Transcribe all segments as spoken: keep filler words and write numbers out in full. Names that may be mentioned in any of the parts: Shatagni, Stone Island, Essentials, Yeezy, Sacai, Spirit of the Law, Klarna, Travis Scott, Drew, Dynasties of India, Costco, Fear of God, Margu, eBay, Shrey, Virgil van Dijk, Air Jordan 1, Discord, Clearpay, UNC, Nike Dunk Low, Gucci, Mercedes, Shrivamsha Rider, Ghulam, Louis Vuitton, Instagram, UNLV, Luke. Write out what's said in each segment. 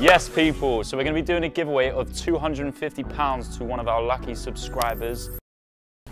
Yes, people. So we're going to be doing a giveaway of two hundred and fifty pounds to one of our lucky subscribers.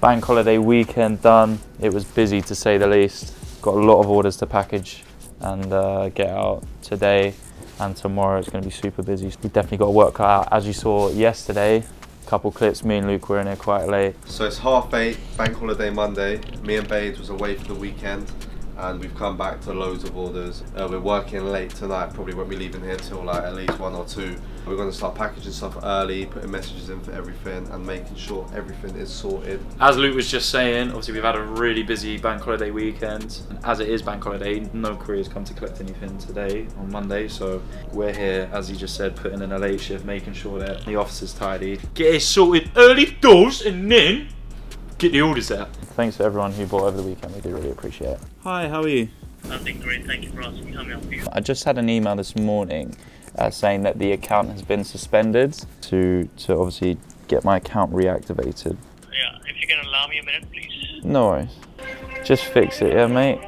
Bank holiday weekend done. It was busy to say the least. Got a lot of orders to package and uh, get out today and tomorrow. It's going to be super busy. We definitely got to work out. As you saw yesterday, a couple clips, me and Luke were in here quite late. So it's half eight, bank holiday Monday. Me and Baids was away for the weekend. And we've come back to loads of orders. Uh, we're working late tonight, probably won't be leaving here till like at least one or two. We're gonna start packaging stuff early, putting messages in for everything and making sure everything is sorted. As Luke was just saying, obviously we've had a really busy bank holiday weekend. And as it is bank holiday, no courier's come to collect anything today on Monday. So we're here, as he just said, putting in a late shift, making sure that the office is tidy. Get it sorted early doors and then get the orders out. Thanks for everyone who bought over the weekend. We do really appreciate it. Hi, how are you? I'm doing great. Thank you for asking. How may I help you? I just had an email this morning uh, saying that the account has been suspended to to obviously get my account reactivated. Yeah, if you can allow me a minute, please. No worries. Just fix it, yeah, mate.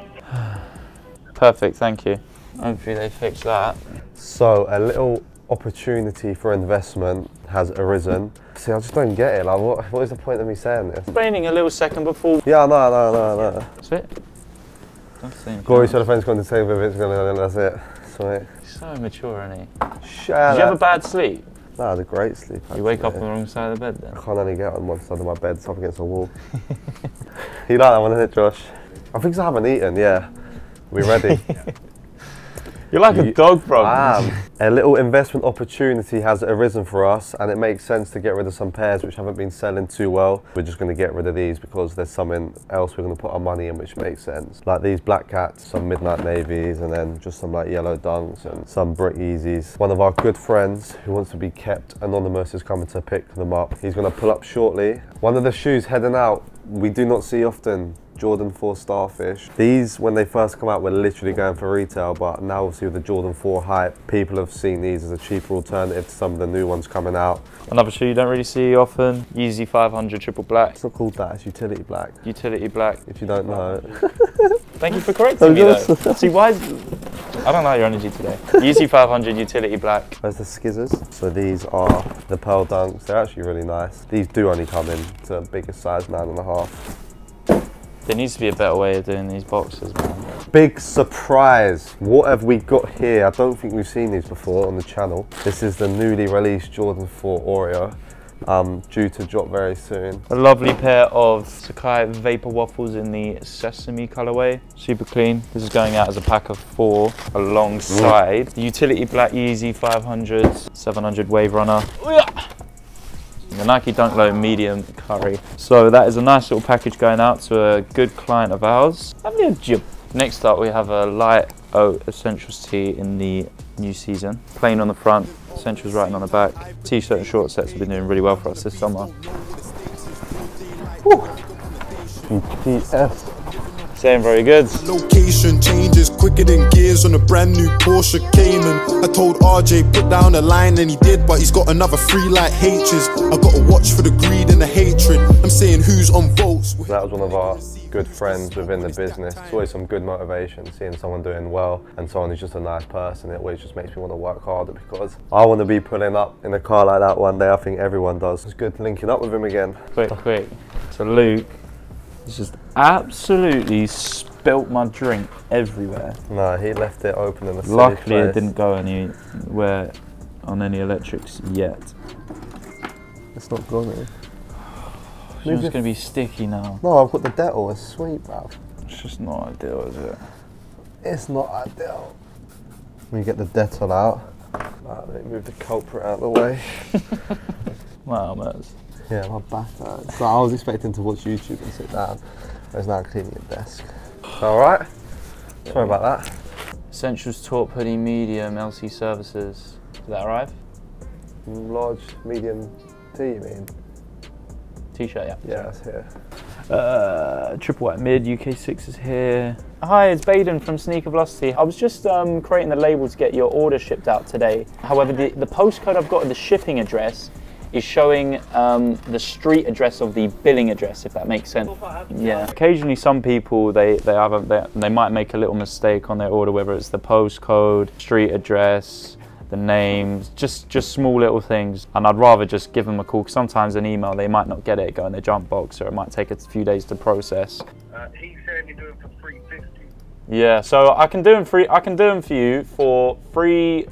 Perfect. Thank you. Hopefully they fix that. So a little opportunity for investment has arisen. See, I just don't get it. Like, what, what is the point of me saying this? Explaining a little second before. Yeah, no, no, no, no. That's it. Glory to the friends going to table with it's going to. That's it. Sweet. He's so mature, isn't he? Shut up. Did you have a bad sleep? No, I had a great sleep. Actually. You wake up on the wrong side of the bed then? I can't only get on one side of my bed, it's up against the wall. You like that one, isn't it, Josh? I think I haven't eaten, yeah. We ready? You're like you, a dog, bro. I am. A little investment opportunity has arisen for us, and it makes sense to get rid of some pairs which haven't been selling too well. We're just going to get rid of these because there's something else we're going to put our money in which makes sense. Like these black cats, some midnight navies, and then just some like yellow dunks and some brick Yeezys. One of our good friends who wants to be kept anonymous is coming to pick them up. He's going to pull up shortly. One of the shoes heading out we do not see often. Jordan four Starfish. These, when they first come out, were literally going for retail, but now obviously with the Jordan four hype, people have seen these as a cheaper alternative to some of the new ones coming out. Another shoe you don't really see often, Yeezy five hundred Triple Black. It's not called that, it's Utility Black. Utility Black. If you don't know it. Thank you for correcting me though. See, why is... I don't like your energy today. Yeezy five hundred Utility Black. There's the Skizzers. So these are the Pearl Dunks. They're actually really nice. These do only come in to a bigger size, nine and a half. There needs to be a better way of doing these boxes, man. Big surprise. What have we got here? I don't think we've seen these before on the channel. This is the newly released Jordan four Oreo, um, due to drop very soon. A lovely pair of Sacai Vapor Waffles in the sesame colorway. Super clean. This is going out as a pack of four alongside the Utility Black Yeezy five hundred, seven hundred Wave Runner. The Nike Dunk Low Medium Curry. So that is a nice little package going out to a good client of ours. Next up we have a light oat Essentials tee in the new season. Plain on the front, Essentials writing on the back. T-shirt and short sets have been doing really well for us this summer. Saying very good. Location changes quicker than gears on a brand new Porsche Cayman. I told R J put down a line and he did, but he's got another free like H's. I gotta watch for the greed and the hatred. I'm saying who's on votes. That was one of our good friends within the business. It's always some good motivation seeing someone doing well and someone who's just a nice person. It always just makes me want to work harder because I want to be pulling up in a car like that one day. I think everyone does. It's good linking up with him again. Quick, quick. So Luke. It's just absolutely spilt my drink everywhere. No, he left it open in the silly place. Luckily, it didn't go anywhere on any electrics yet. It's not gone. It's just going to be sticky now. No, I've got the Dettol. It's sweet, bruv. It's just not ideal, is it? It's not ideal. We get the Dettol out. Right, let me move the culprit out of the way. My arm hurts. Yeah, my back hurts. So I was expecting to watch YouTube and sit down. I was now cleaning the desk. Alright, sorry about that. Essentials Torp Hoodie Medium L C Services. Did that arrive? Large, medium T, you mean? T-shirt, yeah. Yeah, that's here. Uh, triple White Mid, U K six is here. Hi, it's Baden from Sneaker Velocity. I was just um, creating the label to get your order shipped out today. However, the, the postcode I've got and the shipping address is showing um, the street address of the billing address, if that makes sense. Yeah. Occasionally, some people they they have a, they, they might make a little mistake on their order, whether it's the postcode, street address, the names, just just small little things. And I'd rather just give them a call, because sometimes an email, they might not get it, go in their junk box, or it might take a few days to process. Uh, he said you're doing for three fifty. Yeah, so I can do them free. I can do them for you for three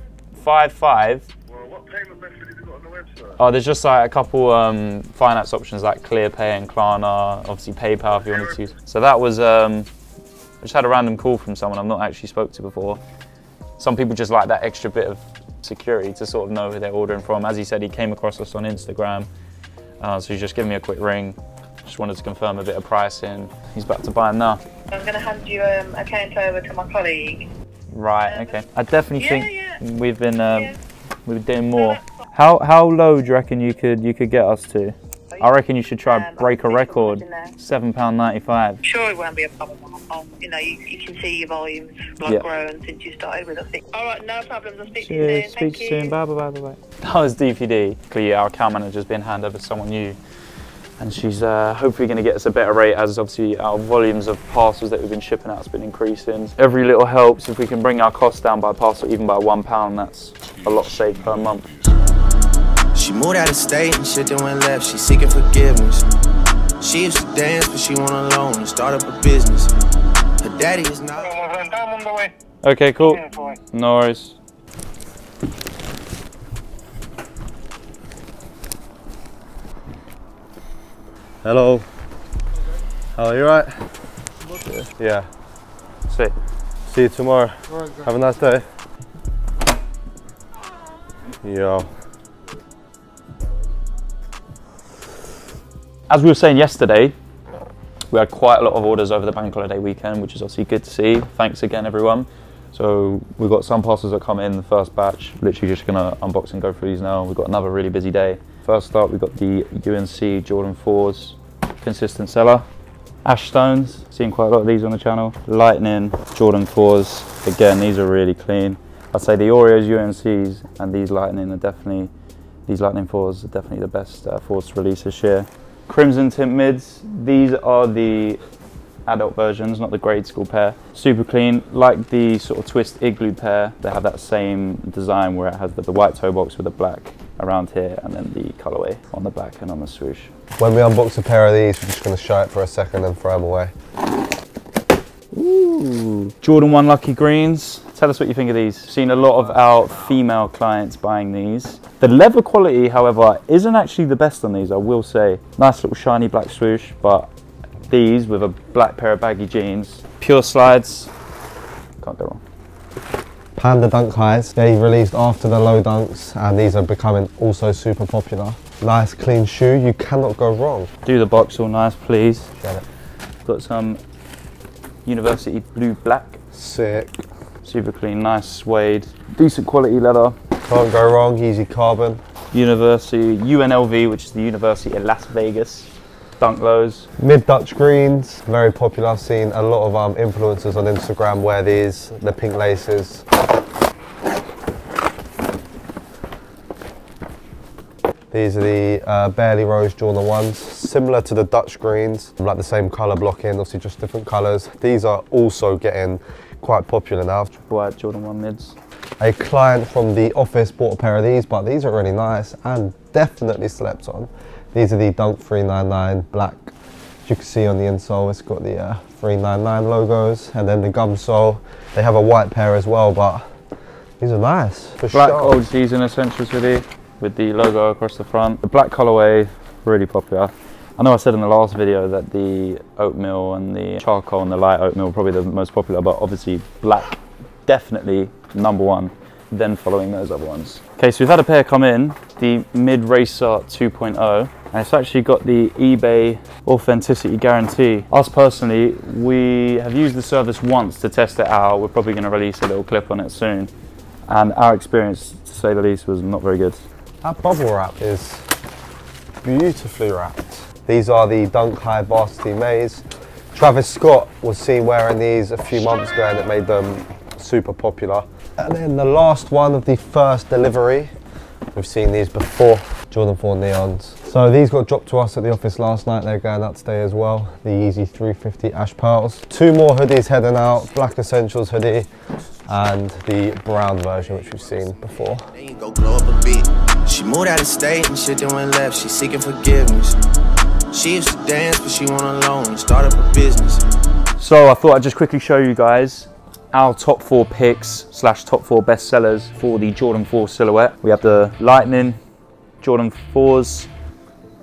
fifty-five. Well, what payment method have you got on the website? Oh, there's just like a couple um, finance options like Clearpay and Klarna, obviously PayPal if you wanted to use. So that was, um, I just had a random call from someone I've not actually spoke to before. Some people just like that extra bit of security to sort of know who they're ordering from. As he said, he came across us on Instagram, uh, so he's just giving me a quick ring. Just wanted to confirm a bit of pricing. He's about to buy them now. I'm going to hand you um, a count over to my colleague. Right, um, okay. I definitely yeah, think yeah. we've been um, yeah. we've been doing more. No, how how low do you reckon you could you could get us to? Oh, I reckon you should try um, and break a record. Seven pound ninety-five. Sure, it won't be a problem. I'll, you know, you, you can see your volumes like yeah. grown since you started with us. All right, no problems. I'll speak Cheers. to you soon. Speak Thank you. soon. Bye bye bye bye. That was D P D. Clearly, our account manager's been handed over to someone new. And she's uh, hopefully going to get us a better rate, as obviously our volumes of parcels that we've been shipping out has been increasing. Every little helps. If we can bring our costs down by parcel, even by one pound, that's a lot saved per month. She moved out of state and shit then went left. She's seeking forgiveness. She used to dance, but she went alone and start up a business. Her daddy is not. Okay, cool. No worries. Hello. How are you, right? Yeah. See. See you tomorrow. Have a nice day. Yo. As we were saying yesterday, we had quite a lot of orders over the bank holiday weekend, which is obviously good to see. Thanks again, everyone. So we've got some parcels that come in, the first batch. Literally just gonna unbox and go through these now. We've got another really busy day. First up, we've got the U N C Jordan fours, consistent seller. Ashstones, seen quite a lot of these on the channel. Lightning, Jordan fours, again, these are really clean. I'd say the Oreos, U N Cs, and these Lightning are definitely, these Lightning fours are definitely the best uh, fours to release this year. Crimson tint mids, these are the adult versions, not the grade school pair. Super clean, like the sort of twist igloo pair, they have that same design where it has the, the white toe box with the black around here and then the colorway on the back and on the swoosh. When we unbox a pair of these, we're just going to show it for a second and throw them away. Ooh. Jordan one Lucky Greens. Tell us what you think of these. Seen a lot of our female clients buying these. The leather quality, however, isn't actually the best on these, I will say. Nice little shiny black swoosh, but these with a black pair of baggy jeans. Pure slides. Can't go wrong. Panda Dunk Highs, they released after the low dunks, and these are becoming also super popular. Nice clean shoe, you cannot go wrong. Do the box all nice, please. Get it. Got some University Blue Black. Sick. Super clean, nice suede. Decent quality leather. Can't go wrong, easy carbon. University, U N L V, which is the University of Las Vegas. Dunk Lows. Mid Dutch greens, very popular. I've seen a lot of um, influencers on Instagram wear these, the pink laces. These are the uh, Barely Rose Jordan ones, similar to the Dutch greens, like the same colour blocking, obviously just different colours. These are also getting quite popular now. White Jordan one mids. A client from the office bought a pair of these, but these are really nice and definitely slept on. These are the Dunk three ninety-nine black. As you can see on the insole, it's got the uh, three ninety-nine logos and then the gum sole. They have a white pair as well, but these are nice. For black old season essentials with it, with the logo across the front. The black colorway, really popular. I know I said in the last video that the oatmeal and the charcoal and the light oatmeal are probably the most popular, but obviously black, definitely number one, then following those other ones. Okay, so we've had a pair come in, the Mid Racer two point oh. And it's actually got the eBay authenticity guarantee. Us personally, we have used the service once to test it out. We're probably gonna release a little clip on it soon. And our experience, to say the least, was not very good. That bubble wrap is beautifully wrapped. These are the Dunk High Varsity Maze. Travis Scott was seen wearing these a few months ago and it made them super popular. And then the last one of the first delivery, we've seen these before, Jordan four Neons. So these got dropped to us at the office last night. They're going out today as well. The Yeezy three fifty Ash Pearls. Two more hoodies heading out. Black Essentials hoodie and the brown version, which we've seen before. She moved out of state and shit then went left. She's seeking forgiveness. She used to dance, but she went alone and started a business. So I thought I'd just quickly show you guys our top four picks slash top four best sellers for the Jordan four silhouette. We have the Lightning, Jordan fours,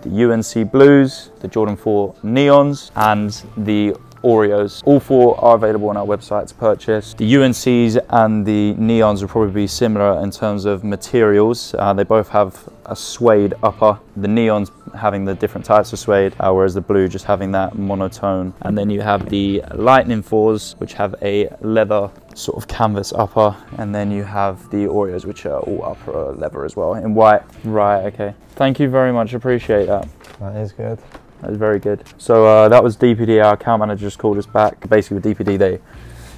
the U N C Blues, the Jordan four Neons, and the Oreos. All four are available on our website to purchase. The U N Cs and the Neons will probably be similar in terms of materials. Uh, they both have a suede upper, the Neons having the different types of suede, uh, whereas the Blue just having that monotone. And then you have the Lightning fours, which have a leather sort of canvas upper, and then you have the Oreos, which are all upper leather as well, in white. Right, okay. Thank you very much, appreciate that. That is good. That was very good. So uh, that was D P D. Our account manager just called us back. Basically with D P D, they,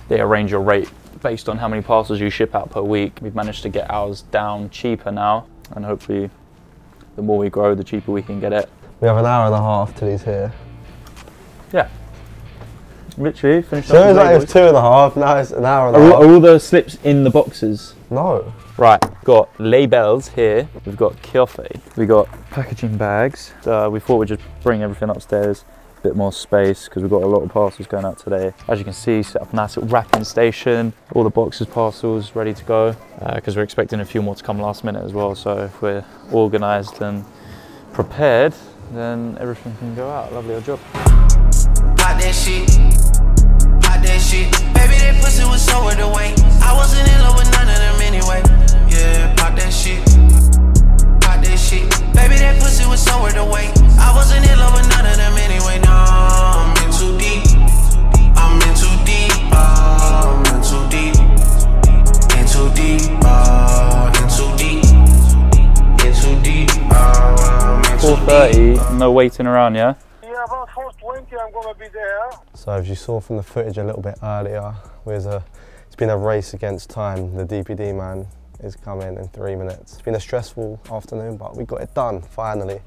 they arrange your rate based on how many parcels you ship out per week. We've managed to get ours down cheaper now, and hopefully the more we grow, the cheaper we can get it. We have an hour and a half till he's here. Yeah. Literally finished up. So it was like it was two and a half, now it's an hour and a half. Are all the slips in the boxes? No. Right, got labels here. We've got Klarna. We got packaging bags. Uh, we thought we'd just bring everything upstairs, a bit more space, because we've got a lot of parcels going out today. As you can see, set up a nice little wrapping station. All the boxes, parcels, ready to go, because uh, we're expecting a few more to come last minute as well. So if we're organised and prepared, then everything can go out. Lovely old job. Hot that shit, hot that shit. Baby, that pussy was so worth the wait. I wasn't in love with none of them anyway. Yeah, pop that shit, pop that shit. Baby, that pussy was so worth the wait. I wasn't in love with none of them anyway. No, I'm in too deep, I'm in too deep, oh, I'm in too deep, in too deep, oh, in too deep, in too deep, oh, I'm in too deep. four thirty, no waiting around, yeah? Yeah, about four twenty I'm gonna be there. So as you saw from the footage a little bit earlier, there's a, it's been a race against time. The D P D man is coming in three minutes. It's been a stressful afternoon, but we got it done, finally.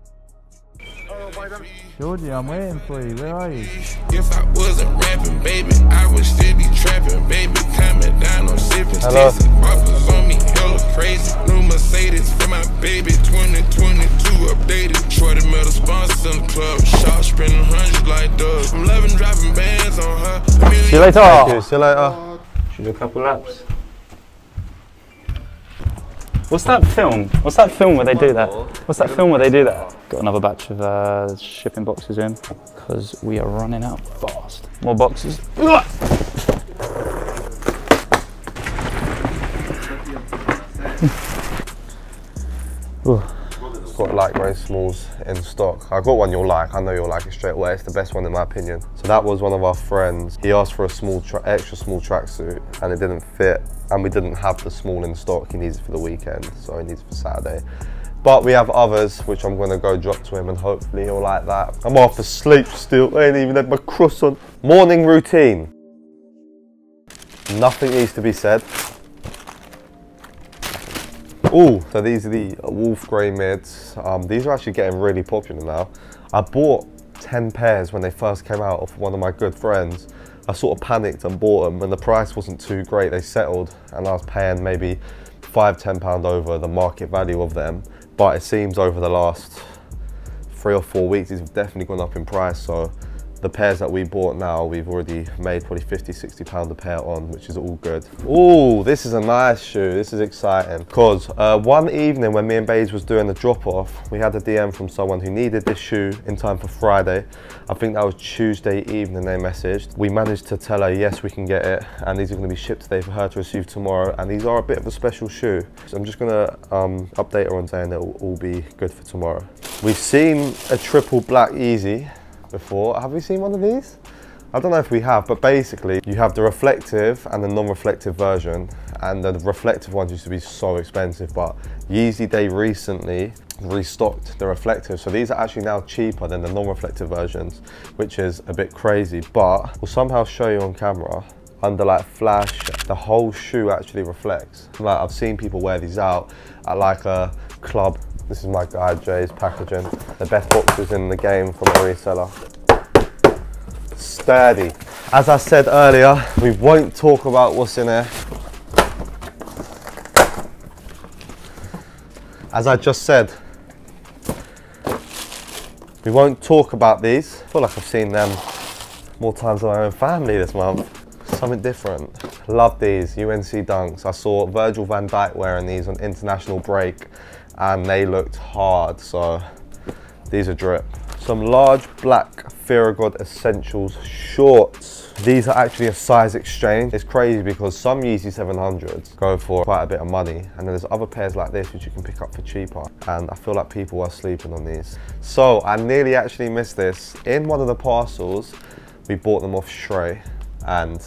Jordy, I'm waiting for you, where are you? If I wasn't rapping, baby, I would still be trapping, baby. Coming down on sipping, tasting bottles on me, hella crazy. New Mercedes for my baby, twenty twenty-two updated. Shorty metal sponsor in the club, shot sprinting hundreds like dogs. I'm loving driving bands on her. See you later. Thank you, see you later. Should do a couple laps. What's that film? What's that film where they do that? What's that film where they do that? Got another batch of uh, shipping boxes in, because we are running out fast. More boxes. Got like most smalls in stock. I got one you'll like. I know you'll like it straight away. It's the best one in my opinion. So that was one of our friends. He asked for a small, tra extra small tracksuit, and it didn't fit. And we didn't have the small in stock. He needs it for the weekend, so he needs it for Saturday. But we have others, which I'm gonna go drop to him, and hopefully he'll like that. I'm half asleep still, I ain't even had my croissant. Morning routine. Nothing needs to be said. Oh, so these are the Wolf Grey mids. Um, these are actually getting really popular now. I bought ten pairs when they first came out off one of my good friends. I sort of panicked and bought them, and the price wasn't too great. They settled, and I was paying maybe five, ten pound over the market value of them. But it seems over the last three or four weeks, it's definitely gone up in price. So the pairs that we bought now, we've already made probably fifty, sixty pound a pair on, which is all good. Oh, this is a nice shoe. This is exciting, because uh, one evening when me and Baids was doing the drop off, we had a D M from someone who needed this shoe in time for Friday. I think that was Tuesday evening they messaged. We managed to tell her, yes, we can get it. And these are gonna be shipped today for her to receive tomorrow. And these are a bit of a special shoe. So I'm just gonna um, update her on saying it'll all be good for tomorrow. We've seen a triple black Yeezy before. Have we seen one of these? I don't know if we have, but basically you have the reflective and the non-reflective version, and the reflective ones used to be so expensive, but Yeezy, they recently restocked the reflective, so these are actually now cheaper than the non-reflective versions, which is a bit crazy, but we'll somehow show you on camera. Under like flash, the whole shoe actually reflects. Like, I've seen people wear these out at like a club. This is my guy Jay's packaging. The best boxes in the game from a reseller. Sturdy. As I said earlier, we won't talk about what's in here. as I just said, we won't talk about these. I feel like I've seen them more times than my own family this month. Something different. Love these U N C Dunks. I saw Virgil van Dijk wearing these on international break and they looked hard, so these are drip. Some large black Fear of God Essentials shorts. These are actually a size exchange. It's crazy because some Yeezy seven hundreds go for quite a bit of money, and then there's other pairs like this which you can pick up for cheaper, and I feel like people are sleeping on these. So I nearly actually missed this. In one of the parcels, we bought them off Shrey, and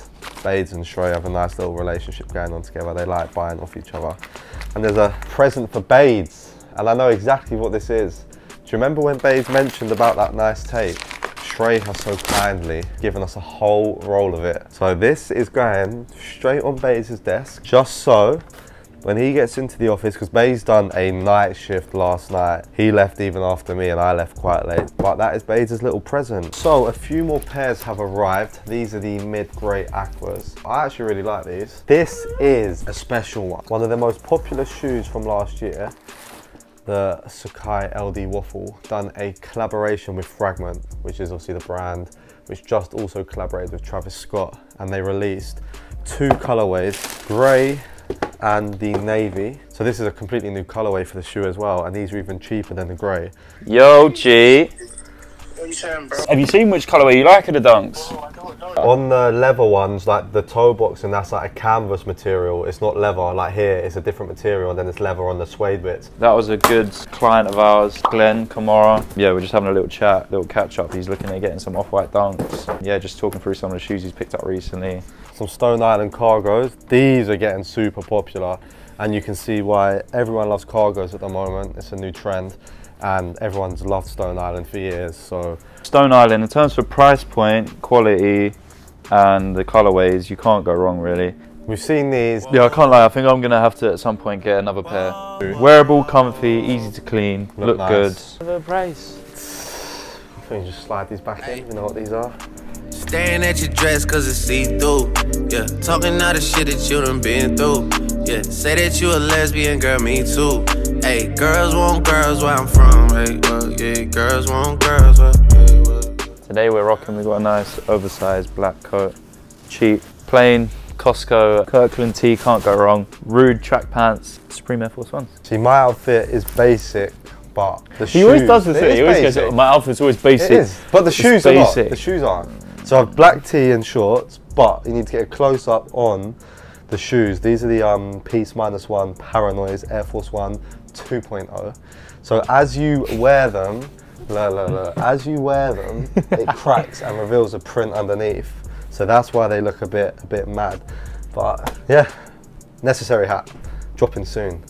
Baids and Shrey have a nice little relationship going on together. They like buying off each other. And there's a present for Baids, and I know exactly what this is. Do you remember when Baids mentioned about that nice tape? Shrey has so kindly given us a whole roll of it. So this is going straight on Baids' desk, just so when he gets into the office, because Baids done a night shift last night. He left even after me and I left quite late. But that is Baids' little present. So a few more pairs have arrived. These are the mid-grey aquas. I actually really like these. This is a special one. One of the most popular shoes from last year. The Sacai L D Waffle done a collaboration with Fragment, which is obviously the brand, which just also collaborated with Travis Scott, and they released two colorways, grey and the navy. So this is a completely new colorway for the shoe as well, and these are even cheaper than the grey. Yo, G. What are you saying, bro? Have you seen which colorway you like of the Dunks? Oh, I don't know. On the leather ones, like the toe box, and that's like a canvas material. It's not leather. Like here, it's a different material, and then it's leather on the suede bits. That was a good client of ours, Glenn Kamara. Yeah, we're just having a little chat, little catch up. He's looking at getting some Off-White Dunks. Yeah, just talking through some of the shoes he's picked up recently. Some Stone Island cargos. These are getting super popular, and you can see why everyone loves cargos at the moment. It's a new trend. And everyone's loved Stone Island for years, so. Stone Island, in terms of price point, quality, and the colorways, you can't go wrong, really. We've seen these. Yeah, I can't lie, I think I'm gonna have to, at some point, get another pair. Wearable, comfy, easy to clean, look, look nice. Good. The price. I think you just slide these back in, you know what these are. Staring at your dress cause it's see-through, yeah. Talking all the shit that you done been through, yeah. Say that you a lesbian, girl, me too. Hey, girls want girls where I'm from, hey, well, yeah, girls want girls where, hey, well. Today we're rocking, we've got a nice oversized black coat. Cheap, plain, Costco, Kirkland tee, can't go wrong. Rude track pants, Supreme Air Force Ones. See, my outfit is basic, but the shoes... He always does this, he always basic. goes, my outfit's always basic. It is, but the shoes are not, the shoes aren't. So I have black tee and shorts, but you need to get a close-up on the shoes. These are the um, Peace Minus One Paranoids Air Force One two point oh. So as you wear them, la, la, la, as you wear them, it cracks and reveals a print underneath. So that's why they look a bit, a bit mad. But yeah, necessary hat, dropping soon.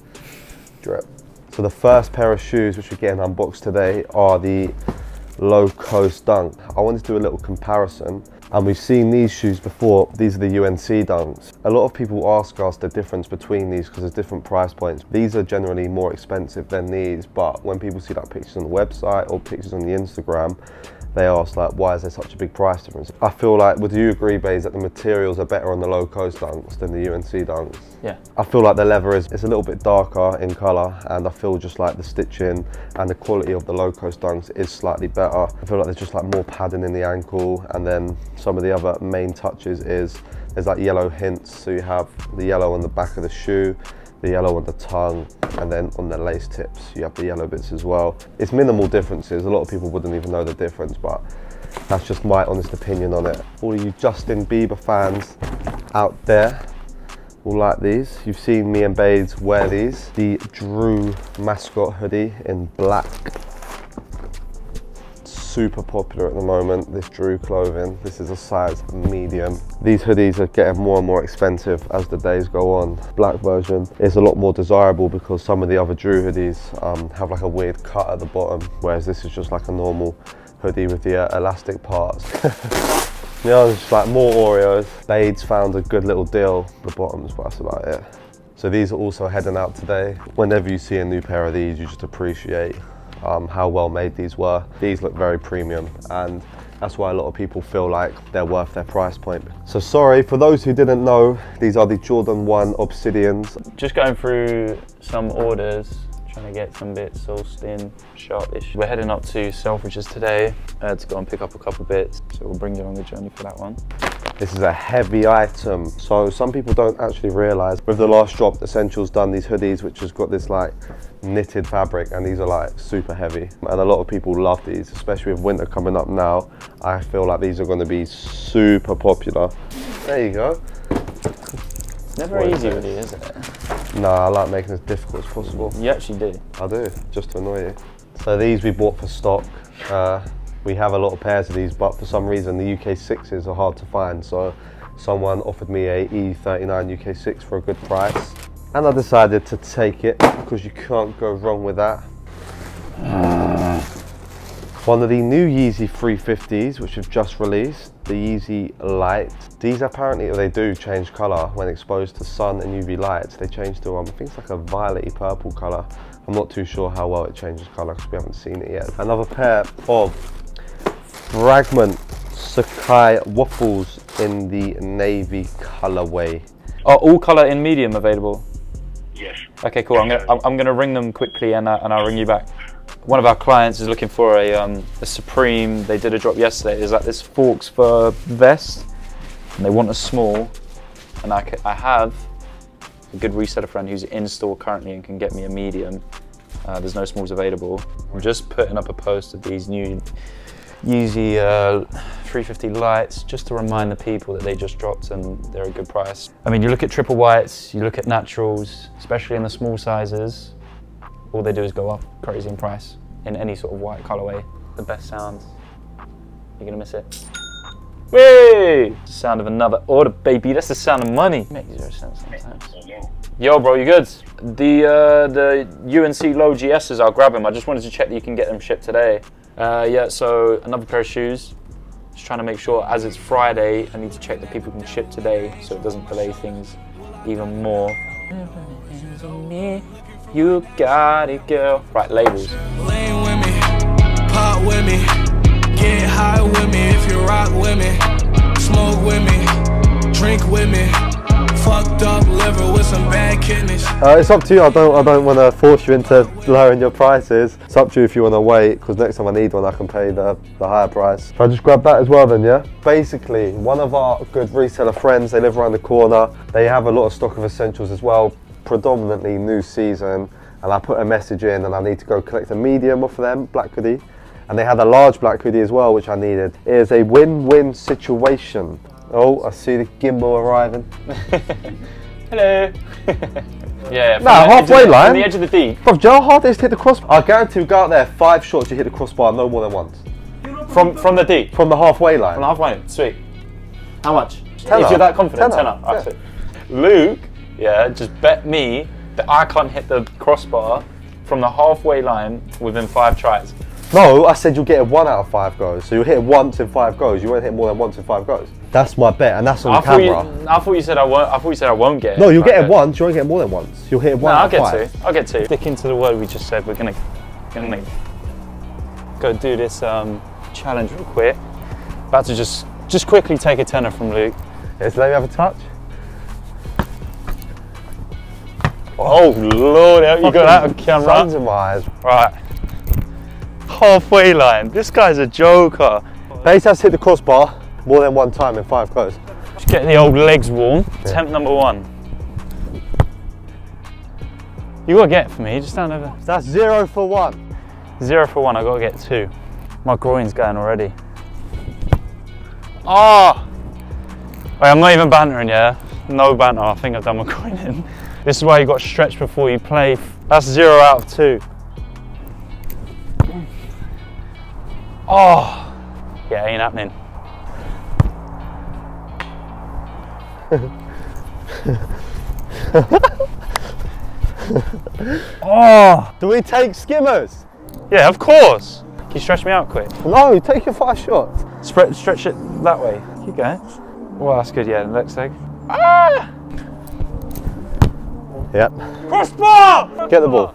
Drip. So the first pair of shoes which we're getting unboxed today are the Low Cost Dunk. I wanted to do a little comparison, and we've seen these shoes before. These are the U N C Dunks. A lot of people ask us the difference between these because there's different price points. These are generally more expensive than these, but when people see like pictures on the website or pictures on the Instagram, they ask like, why is there such a big price difference? I feel like, would you agree, Baze, that the materials are better on the Low Cost Dunks than the U N C Dunks? Yeah. I feel like the leather is it's a little bit darker in colour, and I feel just like the stitching and the quality of the Low Cost Dunks is slightly better. I feel like there's just like more padding in the ankle, and then some of the other main touches is there's like yellow hints, so you have the yellow on the back of the shoe, the yellow on the tongue, and then on the lace tips you have the yellow bits as well. It's minimal differences, a lot of people wouldn't even know the difference, but that's just my honest opinion on it. All you Justin Bieber fans out there will like these. You've seen me and Baids wear these. The Drew mascot hoodie in black. Super popular at the moment, this Drew clothing. This is a size medium. These hoodies are getting more and more expensive as the days go on. Black version is a lot more desirable because some of the other Drew hoodies um, have like a weird cut at the bottom, whereas this is just like a normal hoodie with the uh, elastic parts. You know, just like more Oreos. Baids found a good little deal, the bottoms, but that's about it. So these are also heading out today. Whenever you see a new pair of these, you just appreciate Um, how well made these were. These look very premium, and that's why a lot of people feel like they're worth their price point. So sorry, for those who didn't know, these are the Jordan one Obsidians. Just going through some orders, trying to get some bits all thin, sharpish. We're heading up to Selfridges today uh, to go and pick up a couple bits, so we'll bring you on the journey for that one. This is a heavy item, so some people don't actually realize. With the last drop, Essentials done these hoodies, which has got this like knitted fabric, and these are like super heavy. And a lot of people love these, especially with winter coming up now. I feel like these are gonna be super popular. There you go. Never easy with these, is it? No, I like making it as difficult as possible. You actually do? I do, just to annoy you. So these we bought for stock. Uh, We have a lot of pairs of these, but for some reason the U K sixes are hard to find, so someone offered me a E thirty-nine U K six for a good price, and I decided to take it because you can't go wrong with that. Uh. One of the new Yeezy three fifties, which have just released, the Yeezy Light. These apparently, they do change colour when exposed to sun and U V lights. They change to, um, I think it's like a violety purple colour. I'm not too sure how well it changes colour because we haven't seen it yet. Another pair of Fragment Sacai waffles in the navy colorway. Are all color in medium available? Yes. Okay, cool. I'm gonna I'm gonna ring them quickly and uh, and I'll ring you back. One of our clients is looking for a um a Supreme. They did a drop yesterday. Is that this forks for vest? And they want a small. And I I have a good reseller friend who's in store currently and can get me a medium. Uh, there's no smalls available. I'm just putting up a post of these new Yeezy uh, three fifty lights, just to remind the people that they just dropped and they're a good price. I mean, you look at triple whites, you look at naturals, especially in the small sizes, all they do is go up crazy in price in any sort of white colorway. The best sound, you're gonna miss it. Whee! Sound of another order, baby. That's the sound of money. Makes zero sense sometimes. Yo, bro, you good? The uh, the U N C Low G Ss, I'll grab them. I just wanted to check that you can get them shipped today. Uh, yeah, so another pair of shoes. Just trying to make sure, as it's Friday, I need to check that people can ship today so it doesn't delay things even more. You got it, girl. Right, labels. Lane with me, pop with me, get high with me if you rock with me, smoke with me, drink with me, fucked up liver with some bad kidneys. Uh, it's up to you. I don't I don't want to force you into lowering your prices. It's up to you if you want to wait, because next time I need one I can pay the, the higher price. If I just grab that as well then, yeah? Basically, one of our good reseller friends, they live around the corner. They have a lot of stock of Essentials as well, predominantly new season. And I put a message in and I need to go collect a medium off of them, black hoodie. And they had a large black hoodie as well, which I needed. It is a win-win situation. Oh, I see the gimbal arriving. Hello. Yeah, nah, halfway line. On the edge of the D. Bruv, do you know how hard it is to hit the crossbar? I guarantee you go out there, five shots, you hit the crossbar no more than once. From from the D? From the halfway line. From the halfway line, sweet. How much? Ten if up. You're that confident, ten up. Ten up. Yeah. Luke, yeah, just bet me that I can't hit the crossbar from the halfway line within five tries. No, I said you'll get it one out of five goes. So you'll hit it once in five goes. You won't hit more than once in five goes. That's my bet, and that's on I camera. You, I thought you said I won't. I thought you said I won't get it. No, you'll get it once. You won't get it more than once. You'll hit it one. No, out I'll get five. two. I'll get two. Sticking to the word we just said, we're gonna, gonna go do this um, challenge real quick. About to just, just quickly take a tenner from Luke. Yes, let me have a touch. Oh, oh Lord, I hope you got that on camera. Sun's in my eyes. Right. Halfway line. This guy's a joker. Baids has hit the crossbar more than one time in five goes. Just getting the old legs warm. Yeah. Attempt number one. You gotta get it for me. Just stand over. That's zero for one. Zero for one. I gotta get two. My groin's going already. Ah! Oh. Wait, I'm not even bantering. Yeah, no banter. I think I've done my groin in. This is why you got to stretch before you play. That's zero out of two. Oh, yeah, ain't happening. Oh, do we take skimmers? Yeah, of course. Can you stretch me out quick? No, take your five shots. Spread, stretch it that way. Keep going. Well, that's good, yeah, the next leg. Ah! Yep. Crossbar! Get the ball.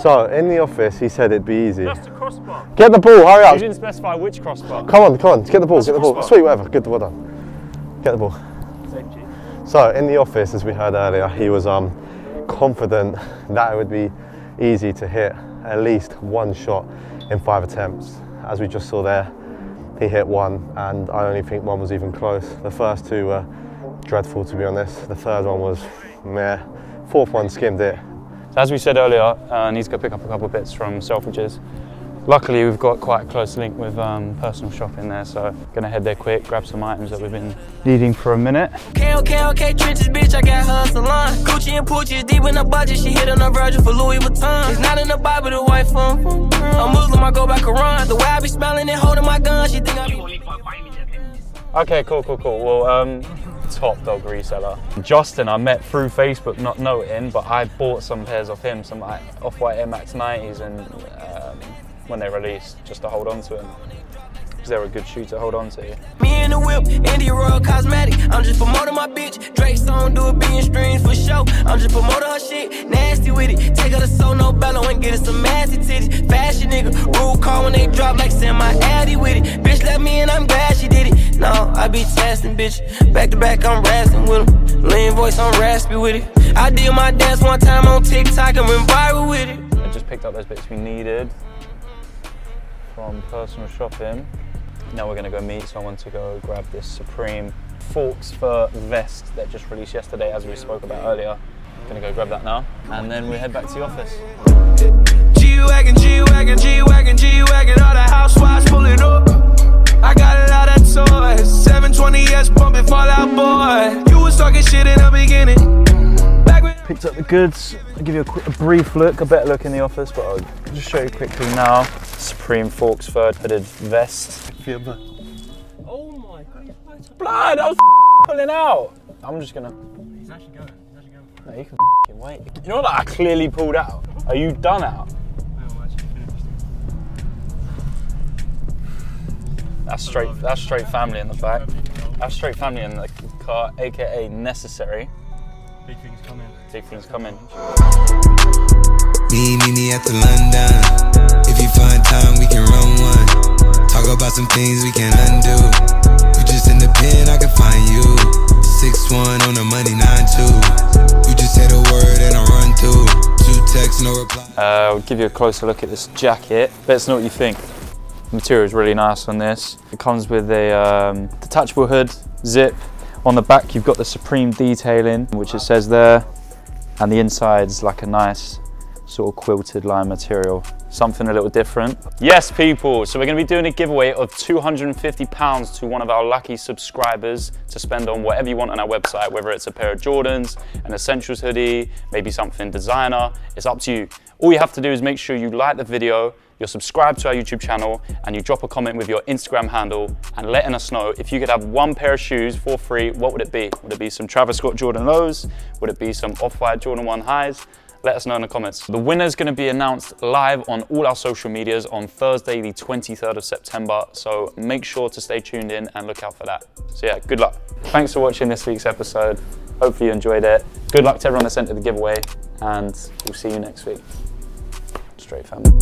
So, in the office, he said it'd be easy. That's the crossbar. Get the ball, hurry up. You didn't specify which crossbar. Come on, come on, get the ball, That's get the ball. Sweet, whatever, good, well done. Get the ball. Safety. So, in the office, as we heard earlier, he was um, confident that it would be easy to hit at least one shot in five attempts. As we just saw there, he hit one, and I only think one was even close. The first two were dreadful, to be honest. The third one was meh. Fourth one skimmed it. So as we said earlier, uh, I need to go pick up a couple of bits from Selfridges. Luckily, we've got quite a close link with um, personal shopping there, so gonna head there quick, grab some items that we've been needing for a minute. Okay, okay, okay, trenches, bitch, I got her salon. Gucci and Poochie is deep in the budget, she hit on a Virgil for Louis Vuitton. It's not in the Bible, the wife, um, I'm Muslim, I go back around. The way I be smelling and holding my gun, she think I be... Okay, cool, cool, cool. Well, um, top dog reseller. Justin, I met through Facebook, not knowing, but I bought some pairs off him, some like Off-White Air Max nineties, and um, when they released, just to hold on to them, because they're a good shoe to hold on to. Me and the whip, India Royal Cosmetic. I'm just promoting my bitch. Drake's song do it being streams for show. I'm just promoting her shit, nasty with it. Take her to so no bellow and get her some massy titties. Fashion nigga, rule call when they drop like semi Addy with it. Bitch let me in, I'm glad she did it. No, I be testing, bitch. Back to back, I'm wrestling with him. Lean voice, I'm raspy with it. I did my dance one time on TikTok and went viral with it. I just picked up those bits we needed from personal shopping. Now we're gonna go meet someone to go grab this Supreme Forks Fur vest that just released yesterday, as we spoke about earlier. Gonna go grab that now, and then we head back to the office. G-Wagon, G-Wagon, G-Wagon, G-Wagon, all the housewives pulling up. I got a lot of toys, seven twenty S pumping Fallout Boy. You was talking shit in the beginning. Back when picked up the goods, I'll give you a, quick, a brief look, a better look in the office, but I'll just show you quickly now. Supreme Forks Fur hooded vest. Feel blood. Oh my god. Blood! I was pulling out! I'm just gonna... He's actually going. He's actually going for it. No, you can f***ing wait. You know that I clearly pulled out? Are you done out? No, I'm actually finished. That's straight, that's straight family in the back. That's straight family in the car, A K A necessary. Big things coming. Big things coming. Me, me, me at the London. If you find time, we can run one. Talk about some things we can undo. You just in the pen, I can find you. six one on the money, nine two. You just say the word and I run through. Two texts, no reply. Uh, I'll give you a closer look at this jacket. Let's know what you think. The material is really nice on this. It comes with a um, detachable hood, zip. On the back, you've got the Supreme detailing, which it says there, and the inside's like a nice sort of quilted line material. Something a little different. Yes, people, so we're gonna be doing a giveaway of two hundred and fifty pounds to one of our lucky subscribers to spend on whatever you want on our website, whether it's a pair of Jordans, an Essentials hoodie, maybe something designer, it's up to you. All you have to do is make sure you like the video, you're subscribed to our YouTube channel, and you drop a comment with your Instagram handle and letting us know if you could have one pair of shoes for free, what would it be? Would it be some Travis Scott Jordan lows? Would it be some Off-White Jordan one highs? Let us know in the comments. The winner is going to be announced live on all our social medias on Thursday, the twenty-third of September. So make sure to stay tuned in and look out for that. So yeah, good luck. Thanks for watching this week's episode. Hopefully you enjoyed it. Good luck to everyone that sent to the giveaway, and we'll see you next week. Straight family.